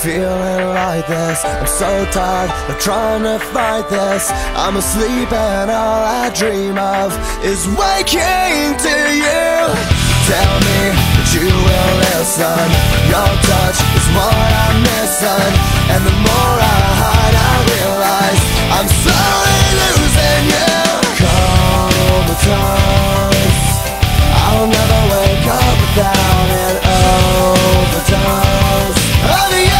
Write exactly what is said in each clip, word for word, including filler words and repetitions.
Feeling like this, I'm so tired of trying to fight this. I'm asleep and all I dream of is waking to you. Tell me that you will listen, your touch is what I'm missing. And the more I hide, I realize I'm slowly losing you. Cold overtime, I'll never wake up without an overdose of you.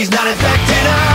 he's not infected.